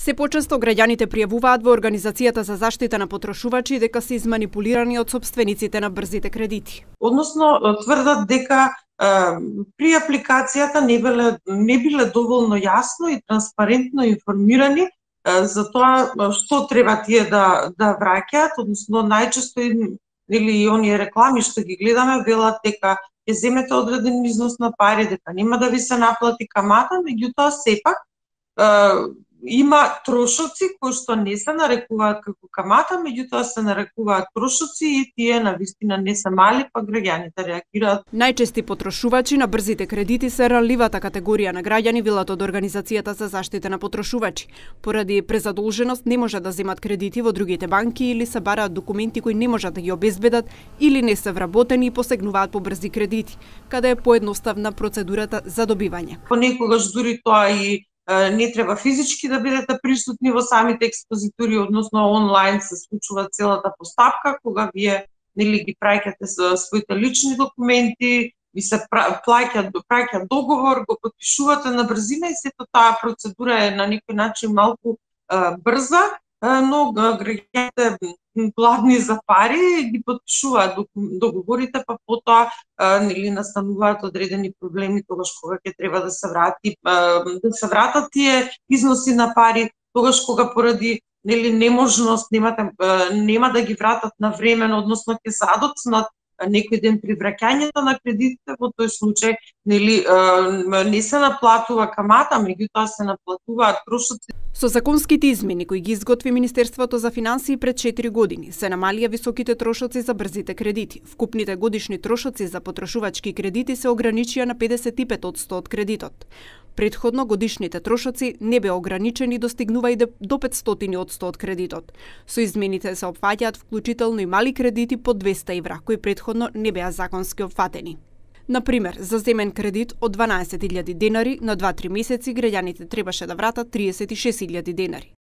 Се почесто граѓаните пријавуваат во Организацијата за заштита на потрошувачи дека се изманипулирани од собствениците на брзите кредити. Односно, тврдат дека при апликацијата не биле доволно јасно и транспарентно информирани за тоа што треба тие да враќаат, односно најчесто или оние реклами што ги гледаме велат дека ќе земете одреден износ на пари, дека нема да ви се наплати камата, меѓутоа сепак има трошоци кои што не се нарекуваат како камата, меѓутоа се нарекуваат трошоци и тие навистина не се мали, па граѓаните реагираат. Најчести потрошувачи на брзите кредити се ранливата категорија на граѓани, велат од Организацијата за заштита на потрошувачи. Поради презадолженост не можат да земат кредити во другите банки или се бараат документи кои не можат да ги обезбедат или не се вработени и посегнуваат по брзи кредити, каде е поедноставна процедурата за добивање. Понекогаш дури тоа и не треба физички да бидете присутни во самите експозитори, односно онлайн се случува целата постапка, кога вие ги праќате своите лични документи, ви се праќа договор, го подпишувате на брзина и сето таа процедура е на некој начин малку брза, но граѓаните гладни за пари ги подпишуваат договорите, па потоа настануваат одредени проблеми тогаш кога ќе треба да се вратат тие износи на пари, тогаш кога поради неможност нема да ги вратат навремено, односно ќе задоцнат некој ден при враќањето на кредитите, во тој случај не се наплатува камата, меѓутоа се наплатуваат трошоци. Со законските измени кои ги изготви Министерството за финансии пред 4 години се намалија високите трошоци за брзите кредити. Вкупните годишни трошоци за потрошувачки кредити се ограничија на 55% од кредитот. Претходно годишните трошоци не беа ограничени, достигнува и до 500% од кредитот. Со измените се опфаќаат вклучително и мали кредити по 200 евра, кои претходно не беа законски опфатени. Например, за земен кредит од 12.000 денари на 2-3 месеци граѓаните требаше да вратат 36.000 денари.